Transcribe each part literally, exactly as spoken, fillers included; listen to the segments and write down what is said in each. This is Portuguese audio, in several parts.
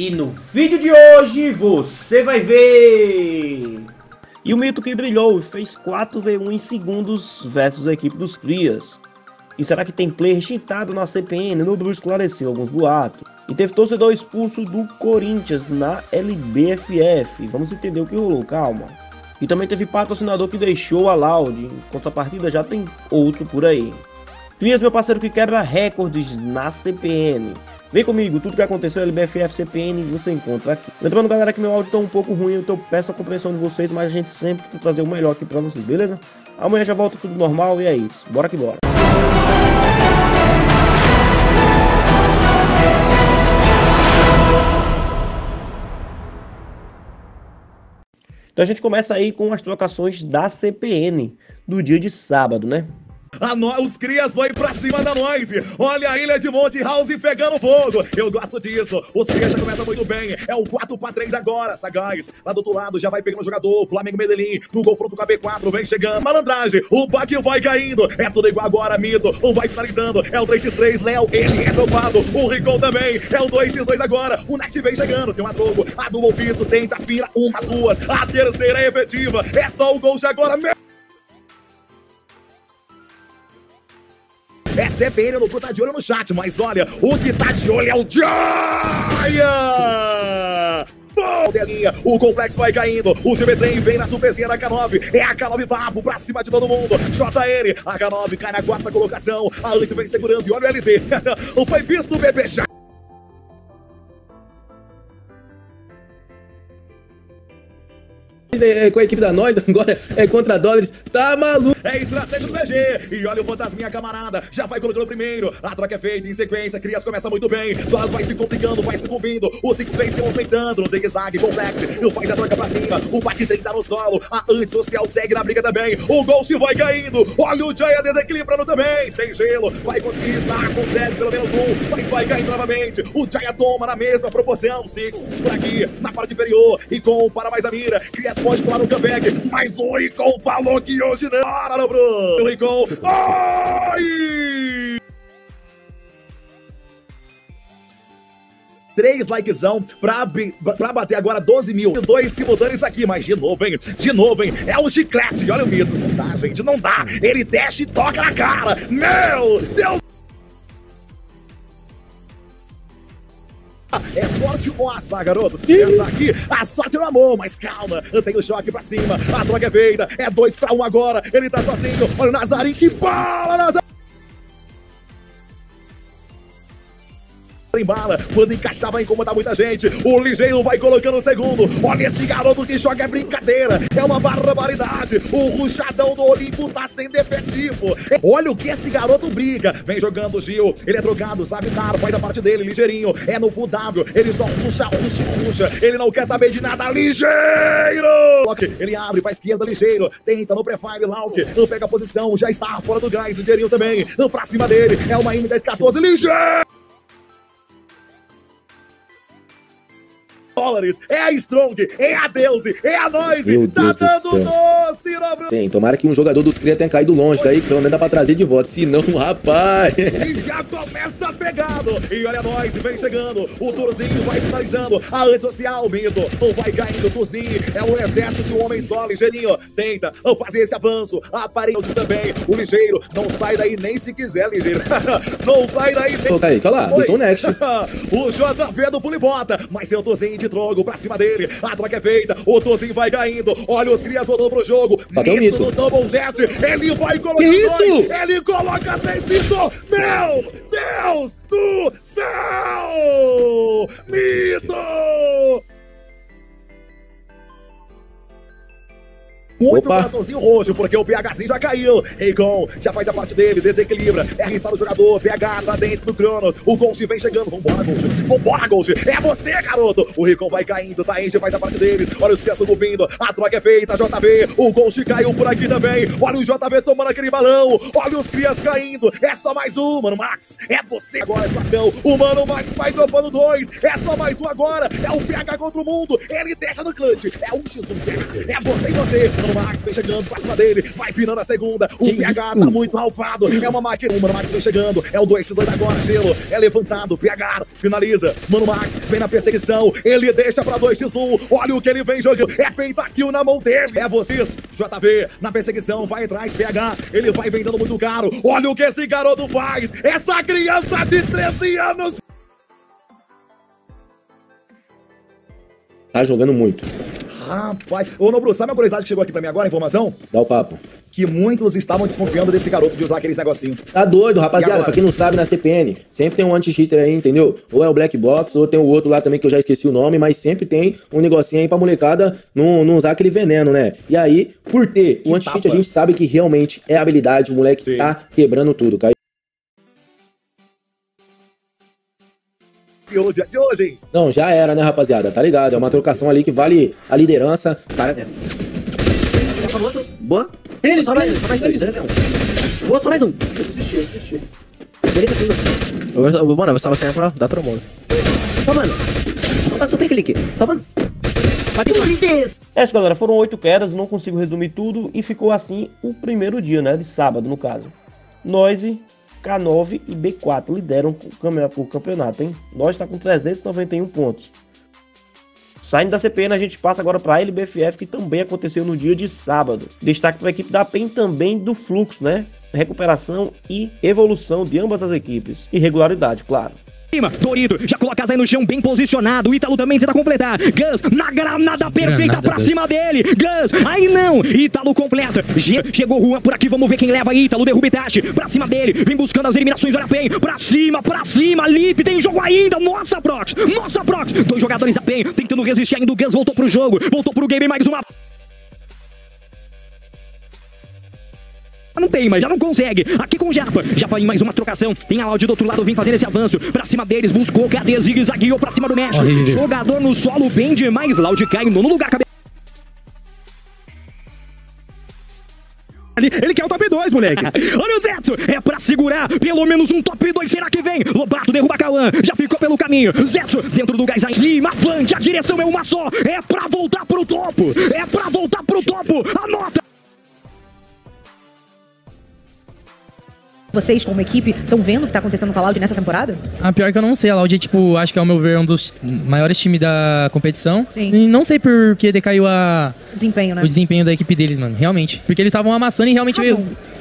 E no vídeo de hoje você vai ver... E o Mito que brilhou e fez quatro v um em segundos versus a equipe dos Crias. E será que tem player cheatado na C P N? Meu Bruno esclareceu alguns boatos. E teve torcedor expulso do Corinthians na L B F F. Vamos entender o que rolou, calma. E também teve patrocinador que deixou a Loud. Em contrapartida já tem outro por aí. Crias, meu parceiro, que quebra recordes na C P N. Vem comigo, tudo que aconteceu na L B F F C P N você encontra aqui. Lembrando, galera, que meu áudio tá um pouco ruim, então eu peço a compreensão de vocês, mas a gente sempre tem que trazer o melhor aqui pra vocês, beleza? Amanhã já volta tudo normal e é isso. Bora que bora. Então a gente começa aí com as trocações da C P N do dia de sábado, né? A no... Os Crias vão ir pra cima da Noise. Olha a ilha de Monte House pegando fogo. Eu gosto disso. Os Crias já começam muito bem. É o quatro pra três agora, sagaz. Lá do outro lado já vai pegando o jogador. Flamengo Medellín no confronto com a B quatro. Vem chegando. Malandragem. O Baque vai caindo. É tudo igual agora. Mito. Um vai finalizando. É o três por três. Léo. Ele é topado. O Reikon também. É o dois por dois agora. O Net vem chegando. Tem uma troco. A do Piso tenta, fira. Uma, duas. A terceira é efetiva. É só o gol de agora mesmo. É C P N, eu não vou estar de olho no chat, mas olha, o que tá de olho é o Jaya! Bom, Delinha, o complexo vai caindo, o G B três vem na superzinha da K nove, é a K nove vapo pra cima de todo mundo, J N, a K nove cai na quarta colocação, a oito vem segurando e olha o L D, foi visto o bebê já. Com a equipe da Noise, agora é contra dólares, tá maluco? É estratégia do P G, e olha o fantasminha camarada, já vai colocando o primeiro, a troca é feita em sequência, Crias começa muito bem, Dólares vai se complicando, vai se combindo, o Six vem se movimentando, no zigue-zague, complexo, não faz a troca pra cima, o Pac trinta tá no solo, a Antissocial segue na briga também, o Ghost vai caindo, olha o Jaya desequilibrando também, tem gelo, vai conseguir risar, consegue pelo menos um, mas vai cair novamente, o Jaya toma na mesma proporção, Six por aqui, na parte inferior, e com para mais a mira, Crias pode pular no comeback, mas o Reikon falou que hoje não. Para no Bruno! O Reikon... Ai! Três likezão pra, pra bater agora doze mil. Dois simultâneos aqui, mas de novo, hein? De novo, hein? É o chiclete, olha o Mito. Não dá, gente, não dá. Ele desce e toca na cara. Meu Deus! É sorte ou assar, garotos? Essa aqui, a sorte no amor, mas calma, tem o choque pra cima, a troca é feita, é dois pra um agora, ele tá sozinho, olha o Nazarim, que bala, Nazarim! Em bala, quando encaixar vai incomodar muita gente, o ligeiro vai colocando o segundo, olha esse garoto que joga, é brincadeira, é uma barbaridade, o ruchadão do Olimpo tá sendo efetivo, olha o que esse garoto briga, vem jogando o Gil, ele é trocado, sabe dar, faz a parte dele, ligeirinho, é no W, ele só ruxa, ruxa, ruxa, ele não quer saber de nada, ligeiro! Ele abre pra esquerda, ligeiro, tenta no prefire, Lauk, não pega a posição, já está fora do gás, ligeirinho também, pra cima dele, é uma M dez quatorze, ligeiro! Dólares, é a Strong, é a Deuse, é a Noise, meu tá Deus dando do doce, no... Sim, tomara que um jogador dos Cria tenha caído longe daí, que não dá pra trazer de volta, senão, rapaz... E já começa pegado, e olha a Noise, vem chegando, o Turzinho vai finalizando, a Antissocial, Mito, não vai caindo, o Turzinho, é um exército de um homem só, ligeirinho, tenta fazer esse avanço, aparelhos também, o ligeiro, não sai daí nem se quiser, ligeiro, não sai daí nem... Ô, Kaique, olha lá, botou o next. O J V do Pulibota, mas seu Turzinho de Drogo pra cima dele, a troca é feita, o Tozinho vai caindo, olha os Crias rodando pro jogo, Mito no double jet, ele vai colocar dois, ele coloca três, Mito, meu Deus do céu, Mito! Muito coraçãozinho roxo, porque o PHzinho já caiu. Reikon já faz a parte dele, desequilibra. É risado o jogador, P H tá dentro do Cronos. O Gonghi vem chegando. Vambora, Gonghi. Vambora, Gonghi. É você, garoto. O Reikon vai caindo, tá Engie faz a parte deles. Olha os Crias subindo. A troca é feita, J V. O Gonghi caiu por aqui também. Olha o J V tomando aquele balão. Olha os Crias caindo. É só mais um, Mano Max. É você agora a situação. O Mano Max vai dropando dois. É só mais um agora. É o P H contra o mundo. Ele deixa no clutch. É um x um. É você e você. Mano Max vem chegando pra cima dele, vai pinando a segunda. O P H tá muito ralfado. É uma máquina. O Mano Max vem chegando. É o dois a dois agora, Gelo. É levantado. P H finaliza. Mano Max vem na perseguição. Ele deixa pra dois a um. Olha o que ele vem jogando. É pentakill na mão dele. É vocês. J V na perseguição. Vai atrás. P H. Ele vai vendendo muito caro. Olha o que esse garoto faz. Essa criança de treze anos. Tá jogando muito. Rapaz, ô Nobru, sabe uma curiosidade que chegou aqui pra mim agora, a informação? Dá o papo. Que muitos estavam desconfiando desse garoto de usar aqueles negocinhos. Tá doido, rapaziada. Pra quem não sabe, na C P N, sempre tem um anti-cheater aí, entendeu? Ou é o Black Box, ou tem o outro lá também que eu já esqueci o nome, mas sempre tem um negocinho aí pra molecada não, não usar aquele veneno, né? E aí, por ter que o anti-cheater, a gente sabe que realmente é habilidade, o moleque Sim. tá quebrando tudo, cara. Dia de hoje. Não, já era, né, rapaziada? Tá ligado? É uma trocação ali que vale a liderança. Tá. Boa. Ele, só mais um, só mais um. Boa, só mais um. Eu desisti, eu desisti. Mano, eu tava saindo pra dar trombola. Só, mano. Só super clique. Só, mano. É isso, galera. Foram oito quedas, não consigo resumir tudo. E ficou assim o primeiro dia, né? De sábado, no caso. Noise, K nove e B quatro lideram o campeonato, hein? Nós está com trezentos e noventa e um pontos. Saindo da C P N, a gente passa agora para a L B F F, que também aconteceu no dia de sábado. Destaque para a equipe da P E N também do Fluxo, né? Recuperação e evolução de ambas as equipes. E regularidade, claro. Dorito já coloca as aí no chão, bem posicionado. O Ítalo também tenta completar. Gans na granada perfeita granada, pra Deus. Cima dele. Gans, aí não. Ítalo completa. Che chegou Juan por aqui, vamos ver quem leva. Ítalo derruba Itachi pra cima dele. Vem buscando as eliminações. Olha bem. Pra cima, pra cima. Lip tem jogo ainda. Nossa, Prox. Nossa, Prox. Dois jogadores a bem, tentando resistir ainda. O Gans voltou pro jogo. Voltou pro game. Mais uma. Não tem, mas já não consegue. Aqui com o Japa. Japa em mais uma trocação. Tem a Loud do outro lado, vem fazendo esse avanço. Pra cima deles, buscou. Cadê? Zigue-zagueou pra cima do México. Ai, jogador no solo, bem demais. Loud cai no nono lugar. Cabe... Ele quer o top dois, moleque. Olha o Zetsu. É pra segurar. Pelo menos um top dois. Será que vem? Lobato derruba Cauan. Já ficou pelo caminho. Zetsu dentro do gás aí. Cima, plante. A direção é uma só. É pra voltar pro topo. É pra voltar pro topo. Anota. Vocês, como equipe, estão vendo o que está acontecendo com a Loud nessa temporada? Ah, pior que eu não sei. A Loud, tipo, acho que, ao meu ver, um dos maiores times da competição. Sim. E não sei por que decaiu a... desempenho, né? O desempenho da equipe deles, mano. Realmente. Porque eles estavam amassando e realmente...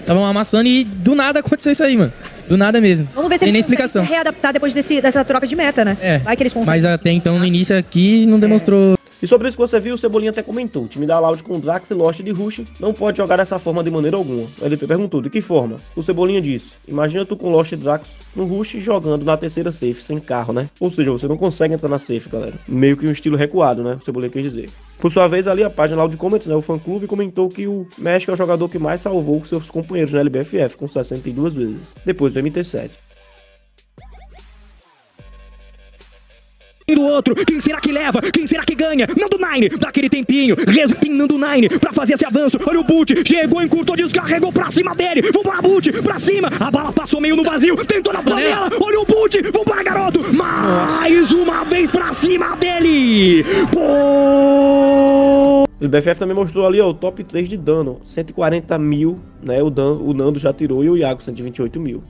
Estavam eu... amassando e do nada aconteceu isso aí, mano. Do nada mesmo. Vamos ver se Tem eles conseguem readaptar depois desse, dessa troca de meta, né? É. Vai que eles conseguem. Mas até então, no início aqui, não demonstrou... É. E sobre isso que você viu, o Cebolinha até comentou. O time da Loud com Drax, Lost e de Rush não pode jogar dessa forma de maneira alguma. O L P perguntou, de que forma? O Cebolinha disse, imagina tu com Lost e Drax no Rush jogando na terceira safe, sem carro, né? Ou seja, você não consegue entrar na safe, galera. Meio que um estilo recuado, né? O Cebolinha quis dizer. Por sua vez, ali a página Loud Comments, né, o fã-clube, comentou que o México é o jogador que mais salvou seus companheiros na L B F F, com sessenta e duas vezes, depois do M T sete. Do outro, quem será que leva? Quem será que ganha? Nando Nine, daquele tempinho, respinando Nine pra fazer esse avanço. Olha o Boot, chegou, encurtou, descarregou pra cima dele. Vambora, Boot, pra cima. A bala passou meio no vazio, tentou na panela. Olha o Boot, vambora, garoto. Mais uma vez pra cima dele. Pô! O L B F F também mostrou ali, ó, o top três de dano: cento e quarenta mil, né? O, Dan, o Nando já tirou e o Iago, cento e vinte e oito mil.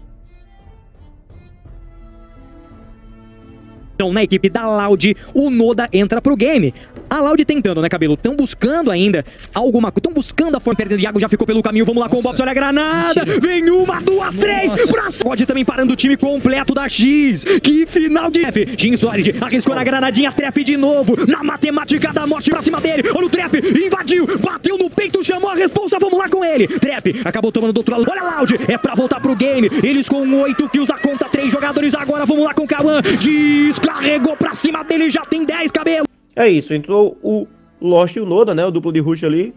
Então, na equipe da Loud, o Noda entra pro game. A Loud tentando, né, Cabelo? Tão buscando ainda alguma coisa. Tão buscando a forma. Perdendo. Iago já ficou pelo caminho. Vamos lá com o Bob. Olha a granada. Mentira. Vem uma, duas, Nossa. três. Pra... Pode também parando o time completo da X. Que final de F. Team Solid arriscou na granadinha. Trap de novo. Na matemática da morte pra cima dele. Olha o Trap. Invadiu. Bateu no peito. Chamou a responsa. Vamos lá com ele. Trap acabou tomando do outro lado. Olha a Loud. É pra voltar pro game. Eles com oito kills na conta. três jogadores agora. Vamos lá com o Cauan. Diz. Carregou pra cima dele, já tem dez, cabelo. É isso, entrou o Lost e o Noda, né, o duplo de Rush ali.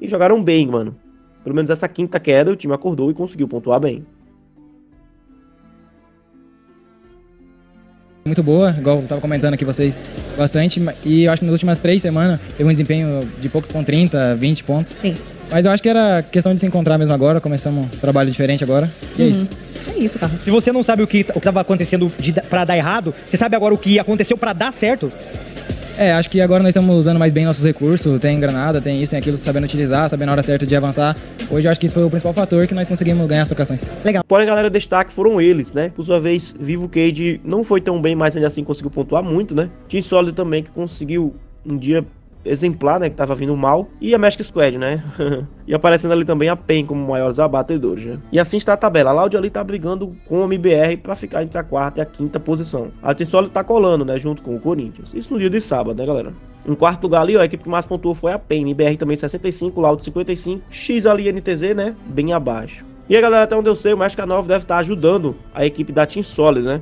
E jogaram bem, mano. Pelo menos essa quinta queda o time acordou e conseguiu pontuar bem. Muito boa, igual eu tava comentando aqui vocês, bastante. E eu acho que nas últimas três semanas teve um desempenho de poucos com trinta, vinte pontos. Sim. Mas eu acho que era questão de se encontrar mesmo agora, começamos um trabalho diferente agora. E uhum. é isso. É isso, cara. Se você não sabe o que estava acontecendo de, pra dar errado, você sabe agora o que aconteceu pra dar certo? É, acho que agora nós estamos usando mais bem nossos recursos, tem granada, tem isso, tem aquilo, sabendo utilizar, sabendo a hora certa de avançar. Hoje eu acho que isso foi o principal fator que nós conseguimos ganhar as trocações. Legal. Porém, galera, destaque foram eles, né? Por sua vez, Vivo Cade não foi tão bem, mas ainda assim conseguiu pontuar muito, né? Team Solid também, que conseguiu um dia exemplar, né, que tava vindo mal, e a Magic Squad, né, e aparecendo ali também a P E N como maiores abatedores, né, e assim está a tabela. A Loud ali tá brigando com a M B R para ficar entre a quarta e a quinta posição, a Team Solid tá colando, né, junto com o Corinthians, isso no dia de sábado, né, galera. Em quarto lugar ali, ó, a equipe que mais pontuou foi a P E N, M B R também sessenta e cinco, Loud cinquenta e cinco, X ali N T Z, né, bem abaixo. E aí, galera, até onde eu sei, o K nove deve estar ajudando a equipe da Team Solid, né,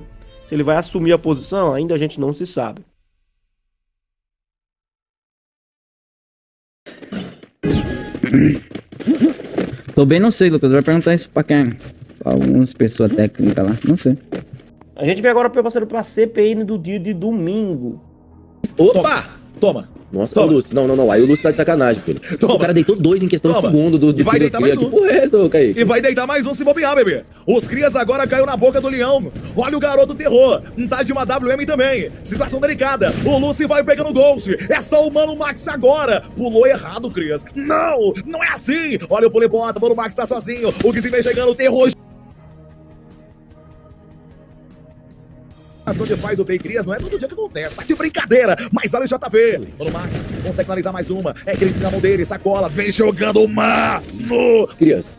se ele vai assumir a posição, ainda a gente não se sabe. Tô bem, não sei, Lucas. Vai perguntar isso pra quem? Pra algumas pessoas técnicas lá, não sei. A gente vem agora, parceiro, pra C P N do dia de domingo. Opa! Toma! Nossa, toma. O Lúcio. Não, não, não. Aí o Lúcio tá de sacanagem, filho. Toma. O cara deitou dois em questão de segundo do, do e vai deitar mais um. Porra, isso, Kaique. E vai deitar mais um se bobear, bebê. Os Crias agora caiu na boca do leão. Olha o garoto terror. Tá de uma W M também. Situação delicada. O Lúcio vai pegando o Ghost. É só o Mano Max agora. Pulou errado, Crias. Não! Não é assim! Olha o Polibota. O Mano Max tá sozinho. O que se vem chegando, o terror. Onde faz o bem, Crias, não é todo dia que acontece, tá de brincadeira, mas olha o J V. O Max consegue analisar mais uma, é Crias na mão dele, sacola, vem jogando o Mano! Crias.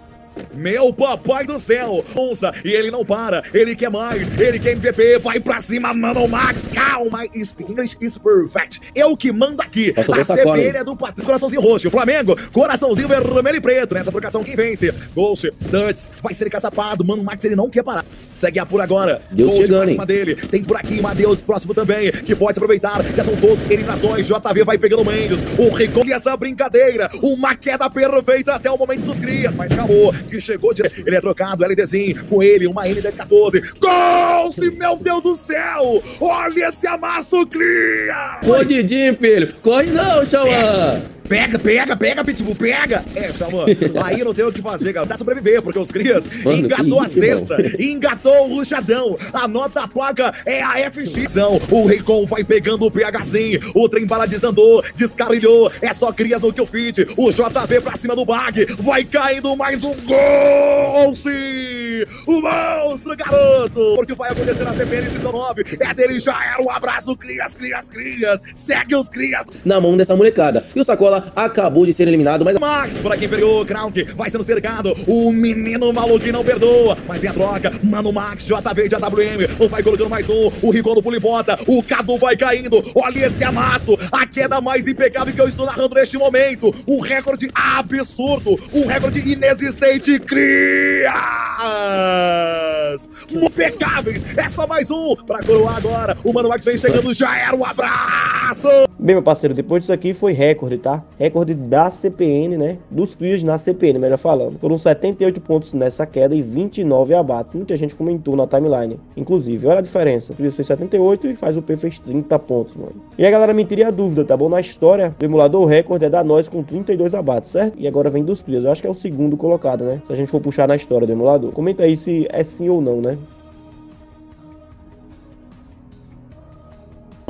Meu papai do céu, onça, e ele não para, ele quer mais, ele quer M V P, vai pra cima, Mano Max, calma, English is perfect, eu que mando aqui, a C P N é do patrão, coraçãozinho roxo, Flamengo, coraçãozinho vermelho e preto, nessa trocação quem vence, Ghost, Dantes, vai ser caçapado, Mano Max ele não quer parar, segue a por agora, Deus Ghost chegando, pra cima dele, tem por aqui, Matheus, próximo também, que pode se aproveitar, já são doze eliminações, J V vai pegando o Mendes, o Reikon e essa brincadeira, uma queda perfeita até o momento dos Crias, mas acabou, que chegou de... Ele é trocado, LDzinho, com ele, uma N dez catorze. Gol! Meu Deus do céu! Olha esse amasso, Cria! Ô, Didi, filho! Corre não, Cauan! Pega, pega, pega, Pitbull, pega! É, Cauan, aí não tem o que fazer, galera. Dá sobreviver, porque os Crias mano, engatou a sexta, engatou o ruchadão. A nota placa é a F X. O Reikon vai pegando o PHzinho, o trem bala desandou, descarrilhou. É só Crias no kill feed. O J V pra cima do bag. Vai caindo mais um gol! Sim! O monstro, garoto! Porque vai acontecer na C P N Season nove. É dele, já era. Um abraço, Crias, Crias, Crias. Segue os Crias. Na mão dessa molecada. E o Sacola acabou de ser eliminado, mas... Max, por aqui pegou. Krauk vai sendo cercado. O menino maluco não perdoa. Mas é a troca. Mano Max, J V de A W M. Vai colocando mais um. O Rigon do Pulibota. O Cadu vai caindo. Olha esse amasso. A queda mais impecável que eu estou narrando neste momento. O recorde absurdo. O recorde inexistente. Crias! Impecáveis! É só mais um pra coroar agora. O Mano Max vem chegando, já era um abraço! Bem, meu parceiro, depois disso aqui foi recorde, tá? Recorde da C P N, né? Dos Crias na C P N, melhor falando. Foram setenta e oito pontos nessa queda e vinte e nove abates. Muita gente comentou na timeline, inclusive. Olha a diferença. O Crias fez setenta e oito e faz o P fez trinta pontos, mano. E a galera me teria a dúvida, tá bom? Na história, o emulador recorde é da Noise com trinta e dois abates, certo? E agora vem dos Crias. Eu acho que é o segundo colocado, né? Se a gente for puxar na história do emulador. Comenta aí se é sim ou não, né?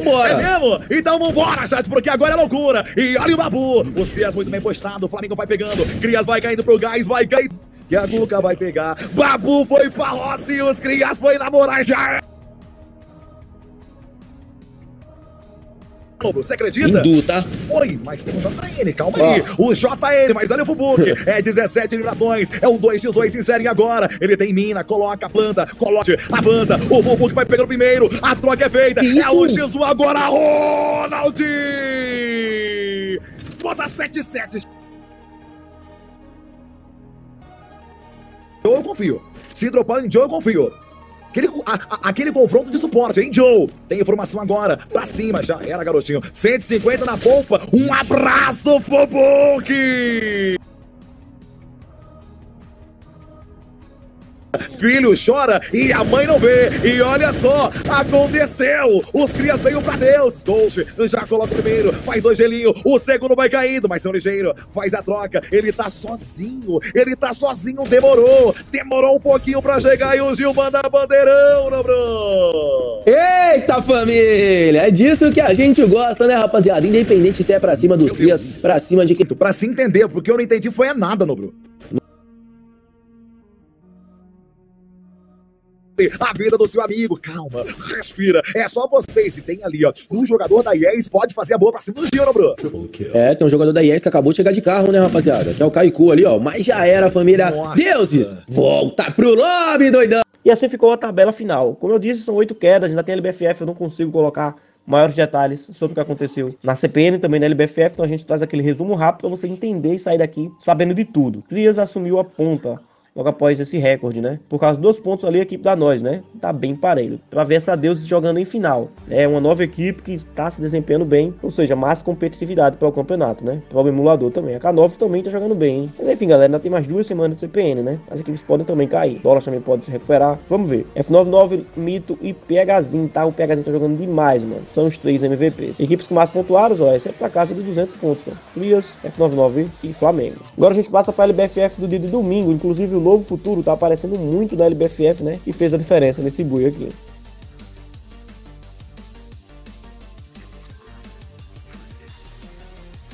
Bora. É mesmo? Então vambora, chat, porque agora é loucura. E olha o Babu. Os Crias muito bem postado. O Flamengo vai pegando. Crias vai caindo pro gás, vai caindo. E a Guga vai pegar. Babu foi pra Lost e os Crias foi namorar já. Você acredita? Hindu, tá? Oi, mas tem um J N, calma oh. aí. O J N, mas olha o Fubuki. É dezessete eliminações. É um dois contra dois sincero agora. Ele tem mina, coloca a planta, coloca, avança. O Fubuki vai pegando primeiro. A troca é feita. É o X um agora, Ronald! Bota sete sete. Eu confio. Se dropar em Joe, eu confio. Aquele, a, a, aquele confronto de suporte, hein, Joe? Tem informação agora. Pra cima, já era, garotinho. cento e cinquenta na pompa. Um abraço, Fubuki! Filho chora e a mãe não vê. E olha só, aconteceu. Os crias veio pra Deus. Ghost já coloca o primeiro, faz dois gelinhos. O segundo vai caindo, mas seu ligeiro faz a troca. Ele tá sozinho. Ele tá sozinho, demorou. Demorou um pouquinho pra chegar e o Gil manda bandeirão, né, bro? Eita, família. É disso que a gente gosta, né, rapaziada? Independente se é pra cima dos crias, pra cima de quem tu... Pra se entender, porque eu não entendi foi a nada, no bro. A vida do seu amigo, calma, respira. É só vocês, se tem ali, ó, um jogador da I E S pode fazer a boa pra cima do Giro, bro. É, tem um jogador da I E S que acabou de chegar de carro, né, rapaziada? Que é o Kaiku ali, ó, mas já era, família. Nossa. Deuses, volta pro lobby, doidão. E assim ficou a tabela final. Como eu disse, são oito quedas, ainda tem L B F F, eu não consigo colocar maiores detalhes sobre o que aconteceu na C P N, também na L B F F, então a gente traz aquele resumo rápido pra você entender e sair daqui sabendo de tudo. Crias assumiu a ponta logo após esse recorde, né? Por causa dos pontos ali, a equipe da Noise, né? Tá bem parelho. Pra ver essa Deus jogando em final. É uma nova equipe que tá se desempenhando bem, ou seja, mais competitividade para o campeonato, né? Para o emulador também. A K nove também tá jogando bem, hein? Mas enfim, galera, ainda tem mais duas semanas de C P N, né? As equipes podem também cair. O dólar também pode se recuperar. Vamos ver. F noventa e nove, Mito e PHzinho, tá? O PHzinho tá jogando demais, mano. São os três M V Ps. Equipes que mais pontuaram, ó, é sempre na casa de duzentos pontos, mano. Crias, F noventa e nove e Flamengo. Agora a gente passa pra L B F F do dia de domingo, inclusive o Novo Futuro tá aparecendo muito da L B F F, né? E fez a diferença nesse bui aqui.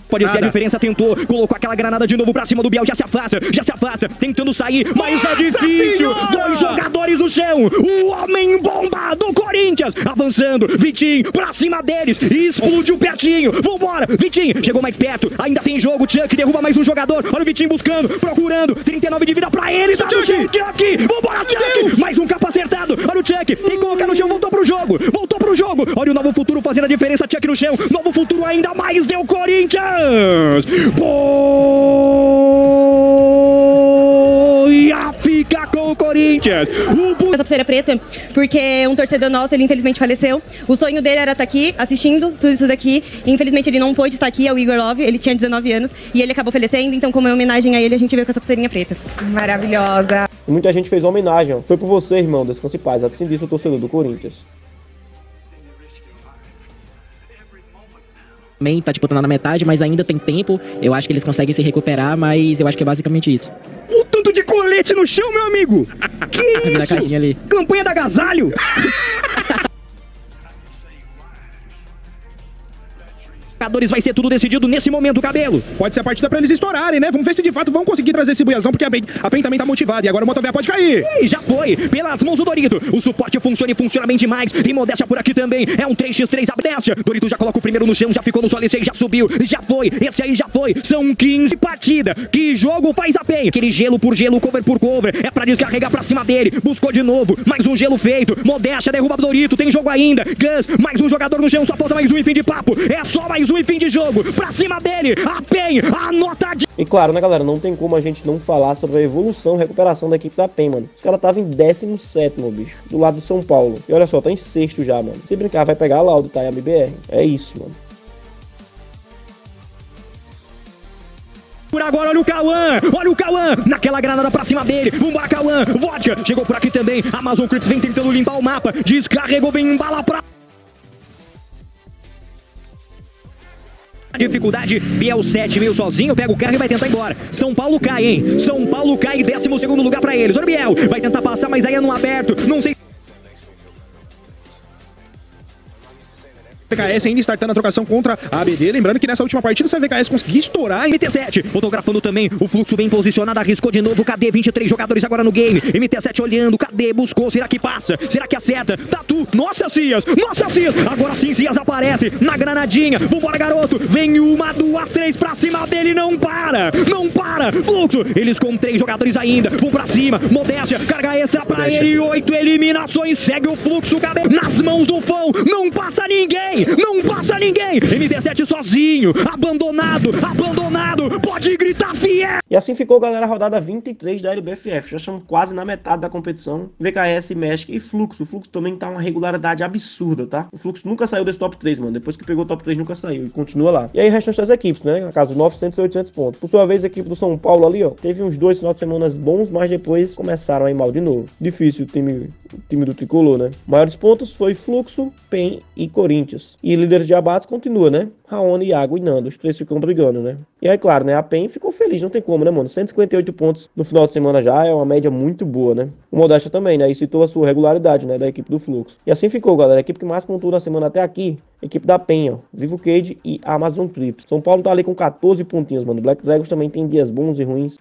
Pode ser a diferença, tentou, colocou aquela granada de novo pra cima do Biel, já se afasta, já se afasta, tentando sair, mas é difícil, dois jogadores no chão, o homem bomba do Corinthians, avançando, Vitinho pra cima deles, explodiu pertinho, vambora, Vitinho, chegou mais perto, ainda tem jogo, Chuck derruba mais um jogador, olha o Vitinho buscando, procurando, trinta e nove de vida pra eles, olha o Chuck, Chuck, vambora Chuck, mais um capa acertado, olha o Chuck, tem que colocar no chão, voltou pro jogo, voltou pro jogo, olha o Novo Futuro fazendo a diferença, Chuck no chão, Novo Futuro ainda mais, deu Corinthians! Boia fica com o Corinthians. O essa pulseira preta, porque um torcedor nosso, ele infelizmente faleceu. O sonho dele era estar aqui, assistindo tudo isso daqui. E, infelizmente ele não pôde estar aqui, é o Igor Love, ele tinha dezenove anos e ele acabou falecendo. Então, como é homenagem a ele, a gente veio com essa pulseirinha preta. Maravilhosa. Muita gente fez homenagem. Foi por você, irmão, das principais. Assim disso, o torcedor do Corinthians. Também tá disputando na metade, mas ainda tem tempo. Eu acho que eles conseguem se recuperar, mas eu acho que é basicamente isso. O tanto de colete no chão, meu amigo! Que isso? Ali. Campanha da agasalho! Jogadores vai ser tudo decidido nesse momento, cabelo. Pode ser a partida pra eles estourarem, né? Vamos ver se de fato vão conseguir trazer esse buiazão, porque a P E N, a P E N também tá motivada. E agora o Motovéia pode cair. E já foi, pelas mãos do Dorito. O suporte funciona e funciona bem demais. Tem modéstia por aqui também. É um três contra três, abre teste. Dorito já coloca o primeiro no chão, já ficou no solo, esse aí já subiu. Já foi, esse aí já foi. São quinze partidas. Que jogo faz a P E N? Aquele gelo por gelo, cover por cover. É pra descarregar pra cima dele. Buscou de novo. Mais um gelo feito. Modéstia derruba o Dorito. Tem jogo ainda. Gans, mais um jogador no chão. Só falta mais um e fim de papo. É só mais um e fim de jogo, pra cima dele, a P E N, anota de... E claro, né, galera, não tem como a gente não falar sobre a evolução, recuperação da equipe da P E N, mano. Os caras estavam em décimo sétimo, bicho, do lado do São Paulo. E olha só, tá em sexto já, mano. Se brincar, vai pegar a Loud, tá? E a B B R. É isso, mano. Por agora, olha o Cauan, olha o Cauan, naquela granada pra cima dele, vambora Cauan, vodka, chegou por aqui também, Amazon Crips vem tentando limpar o mapa, descarregou, vem em bala pra... Dificuldade, Biel sete veio sozinho, pega o carro e vai tentar ir embora. São Paulo cai, hein? São Paulo cai, décimo segundo lugar pra eles. Olha o Biel, vai tentar passar, mas aí é no aberto. Não sei... V K S ainda startando a trocação contra a A B D. Lembrando que nessa última partida essa V K S conseguiu estourar. M T sete fotografando também. O Fluxo bem posicionado. Arriscou de novo. Cadê? vinte e três jogadores agora no game. M T sete olhando. Cadê? Buscou. Será que passa? Será que acerta? Tatu. Nossa, Cias. Nossa, Cias. Agora sim, Cias aparece. Na granadinha. Vambora, garoto. Vem uma, duas, três pra cima dele. Não para. Não para. Fluxo. Eles com três jogadores ainda. Vão pra cima. Modéstia. Carga extra pra ele. Oito eliminações. Segue o Fluxo. Cadê? Nas mãos do fã. Não passa ninguém. ninguém, não passa ninguém. M T sete sozinho, abandonado, abandonado, pode gritar fiel. E assim ficou, galera, a rodada vinte e três da L B F F. Já estamos quase na metade da competição. V K S, México e Fluxo. O Fluxo também tá uma regularidade absurda, tá? O Fluxo nunca saiu desse top três, mano. Depois que pegou o top três, nunca saiu e continua lá. E aí restam as equipes, né? Na casa dos novecentos e oitocentos pontos. Por sua vez, a equipe do São Paulo ali, ó, teve uns dois final de semana bons, mas depois começaram a ir mal de novo. Difícil o time, o time do Tricolor, né? Maiores pontos foi Fluxo, P E N e Corinthians. E líder de abates continua, né? Raoni, Iago e Nando. Os três ficam brigando, né? E aí, claro, né? A P E N ficou feliz, não tem como, né, mano? cento e cinquenta e oito pontos no final de semana já é uma média muito boa, né? O Modesta também, né? E citou a sua regularidade, né? Da equipe do Fluxo. E assim ficou, galera. A equipe que mais pontuou na semana até aqui, a equipe da P E N, ó. Vivo Cage e Amazon Trips. São Paulo tá ali com quatorze pontinhos, mano. Black Dragons também tem dias bons e ruins.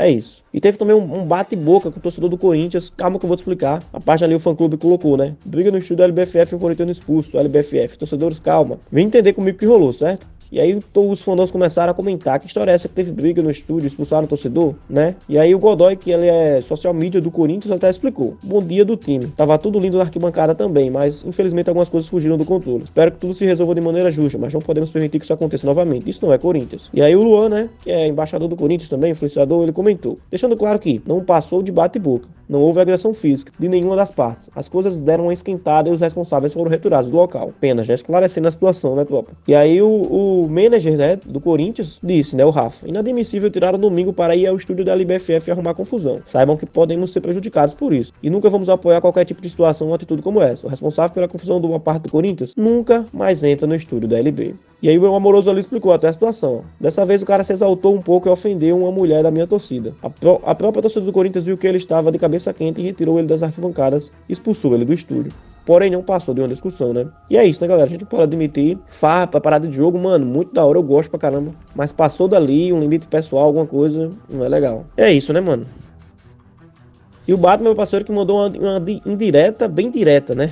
É isso. E teve também um, um bate-boca com o torcedor do Corinthians. Calma que eu vou te explicar. A página ali o fã-clube colocou, né? Briga no estúdio da L B F F e o Corinthians expulso. L B F F. Torcedores, calma. Vem entender comigo o que rolou, certo? E aí os fandons começaram a comentar que história é essa que teve briga no estúdio, expulsaram o torcedor, né? E aí o Godoy, que ele é social media do Corinthians, até explicou. Bom dia do time. Tava tudo lindo na arquibancada também, mas infelizmente algumas coisas fugiram do controle. Espero que tudo se resolva de maneira justa, mas não podemos permitir que isso aconteça novamente. Isso não é Corinthians. E aí o Luan, né, que é embaixador do Corinthians também, influenciador, ele comentou. Deixando claro que não passou de bate-boca. Não houve agressão física de nenhuma das partes. As coisas deram uma esquentada e os responsáveis foram retirados do local. Apenas, né? Esclarecendo a situação, né, tropa? E aí o, o manager, né, do Corinthians disse, né, o Rafa, inadmissível tirar o domingo para ir ao estúdio da L B F F e arrumar confusão. Saibam que podemos ser prejudicados por isso. E nunca vamos apoiar qualquer tipo de situação ou atitude como essa. O responsável pela confusão de uma parte do Corinthians nunca mais entra no estúdio da L B. E aí o amoroso ali explicou até a situação. Dessa vez o cara se exaltou um pouco e ofendeu uma mulher da minha torcida. A, pró a própria torcida do Corinthians viu que ele estava de cabeça quente e retirou ele das arquibancadas e expulsou ele do estúdio. Porém, não passou de uma discussão, né? E é isso, né, galera? A gente pode admitir. Farpa, parada de jogo, mano, muito da hora, eu gosto pra caramba. Mas passou dali, um limite pessoal, alguma coisa, não é legal. É isso, né, mano? E o Batman, meu parceiro, que mandou uma, uma indireta, bem direta, né?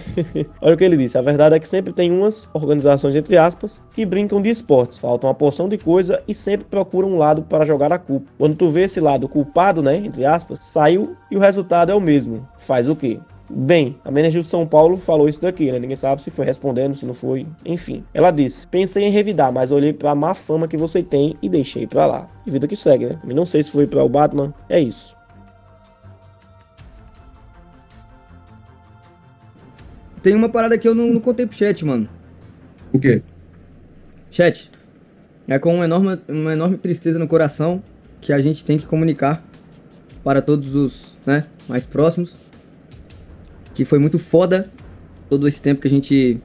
Olha o que ele disse. A verdade é que sempre tem umas organizações, entre aspas, que brincam de esportes. Faltam uma porção de coisa e sempre procuram um lado para jogar a culpa. Quando tu vê esse lado culpado, né, entre aspas, saiu e o resultado é o mesmo. Faz o quê? Bem, a manager do São Paulo falou isso daqui, né? Ninguém sabe se foi respondendo, se não foi, enfim. Ela disse, pensei em revidar, mas olhei pra má fama que você tem e deixei pra lá. E vida que segue, né? Não sei se foi pra o Batman, é isso. Tem uma parada que eu não, não contei pro chat, mano. O quê? Chat, é com uma enorme, uma enorme tristeza no coração que a gente tem que comunicar para todos os, né, mais próximos, que foi muito foda todo esse tempo que a gente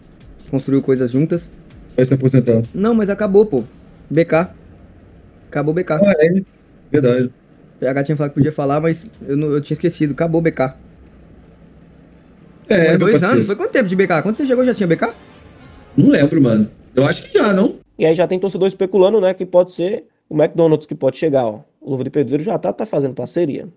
construiu coisas juntas. Vai se aposentar. Não, mas acabou, pô. B K. Acabou o B K. Ah, é? Verdade. O P H tinha falado que podia falar, mas eu, não, eu tinha esquecido. Acabou o B K. É, foi dois anos? Foi quanto tempo de B K? Quando você chegou já tinha B K? Não lembro, mano. Eu acho que já, não? E aí já tem torcedor especulando, né, que pode ser o McDonald's que pode chegar, ó. O Luva de Pedreiro já tá, tá fazendo parceria.